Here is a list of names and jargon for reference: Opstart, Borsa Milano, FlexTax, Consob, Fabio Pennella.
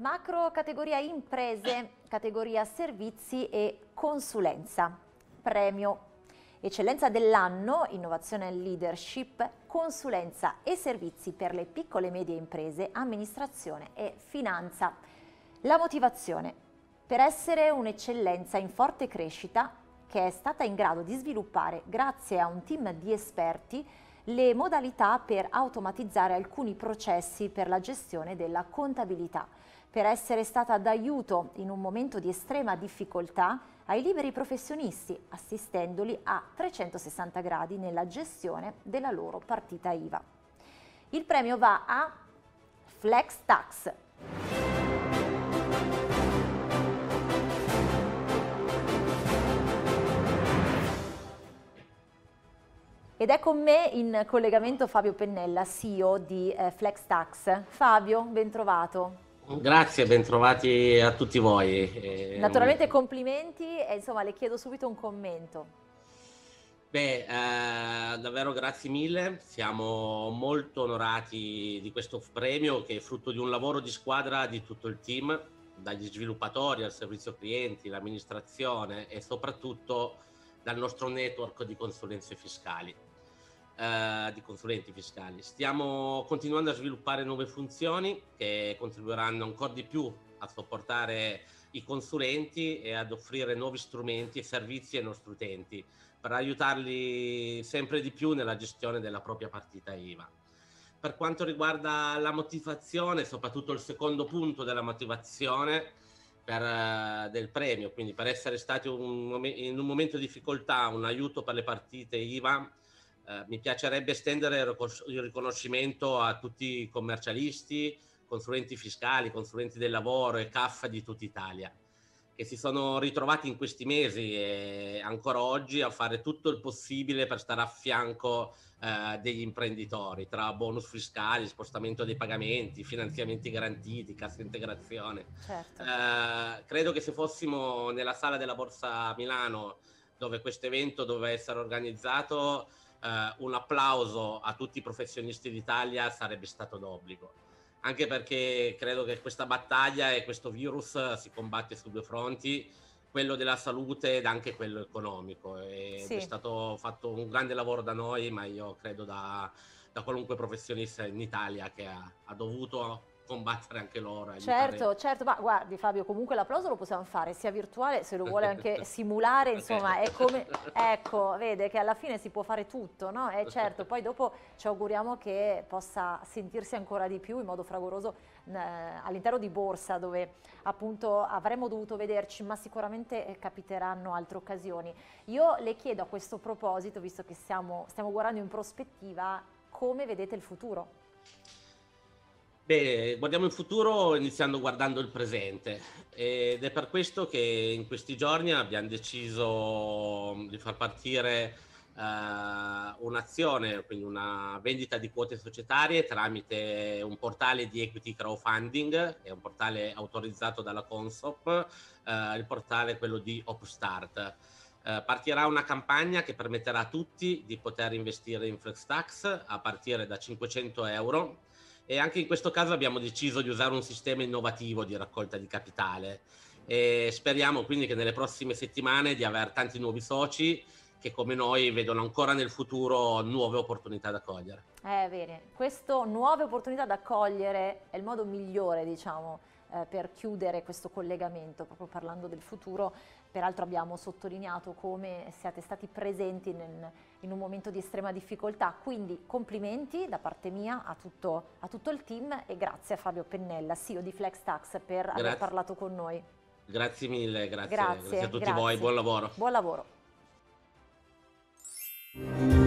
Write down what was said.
Macro categoria imprese, categoria servizi e consulenza. Premio Eccellenza dell'anno, innovazione e leadership, consulenza e servizi per le piccole e medie imprese, amministrazione e finanza. La motivazione: per essere un'eccellenza in forte crescita che è stata in grado di sviluppare, grazie a un team di esperti, le modalità per automatizzare alcuni processi per la gestione della contabilità, per essere stata d'aiuto in un momento di estrema difficoltà ai liberi professionisti, assistendoli a 360 gradi nella gestione della loro partita IVA. Il premio va a FlexTax. Ed è con me in collegamento Fabio Pennella, CEO di FlexTax. Fabio, ben trovato. Grazie, bentrovati a tutti voi. Naturalmente complimenti e insomma le chiedo subito un commento. Beh, davvero grazie mille, siamo molto onorati di questo premio che è frutto di un lavoro di squadra di tutto il team, dagli sviluppatori al servizio clienti, l'amministrazione e soprattutto dal nostro network di consulenze fiscali, di consulenti fiscali. Stiamo continuando a sviluppare nuove funzioni che contribuiranno ancora di più a supportare i consulenti e ad offrire nuovi strumenti e servizi ai nostri utenti per aiutarli sempre di più nella gestione della propria partita IVA. Per quanto riguarda la motivazione, soprattutto il secondo punto della motivazione, del premio, quindi per essere stati in un momento di difficoltà un aiuto per le partite IVA, mi piacerebbe estendere il riconoscimento a tutti i commercialisti, consulenti fiscali, consulenti del lavoro e CAF di tutta Italia, che si sono ritrovati in questi mesi e ancora oggi a fare tutto il possibile per stare a fianco degli imprenditori, tra bonus fiscali, spostamento dei pagamenti, finanziamenti garantiti, cassa integrazione. Certo. Credo che se fossimo nella sala della Borsa Milano, dove questo evento doveva essere organizzato, un applauso a tutti i professionisti d'Italia sarebbe stato d'obbligo. Anche perché credo che questa battaglia e questo virus si combatte su due fronti, quello della salute ed anche quello economico. Ed sì, è stato fatto un grande lavoro da noi, ma io credo da qualunque professionista in Italia che ha dovuto combattere anche loro. Certo, ma guardi Fabio, comunque l'applauso lo possiamo fare sia virtuale, se lo vuole anche simulare, insomma è come, ecco, vede che alla fine si può fare tutto, no? E certo, poi dopo ci auguriamo che possa sentirsi ancora di più in modo fragoroso all'interno di Borsa, dove appunto avremmo dovuto vederci, ma sicuramente capiteranno altre occasioni. Io le chiedo a questo proposito, visto che stiamo guardando in prospettiva, come vedete il futuro? Beh, guardiamo il futuro iniziando guardando il presente ed è per questo che in questi giorni abbiamo deciso di far partire un'azione, quindi una vendita di quote societarie tramite un portale di equity crowdfunding, che è un portale autorizzato dalla Consob, il portale è quello di Opstart. Partirà una campagna che permetterà a tutti di poter investire in FlexTax a partire da 500 euro. E anche in questo caso abbiamo deciso di usare un sistema innovativo di raccolta di capitale e speriamo quindi che nelle prossime settimane di avere tanti nuovi soci che come noi vedono ancora nel futuro nuove opportunità da cogliere. Bene, questo nuove opportunità da cogliere è il modo migliore, diciamo, per chiudere questo collegamento, proprio parlando del futuro. Peraltro abbiamo sottolineato come siate stati presenti in un momento di estrema difficoltà, quindi complimenti da parte mia a tutto il team e grazie a Fabio Pennella, CEO di FlexTax, per aver parlato con noi. Grazie mille, grazie a tutti voi, buon lavoro. Buon lavoro.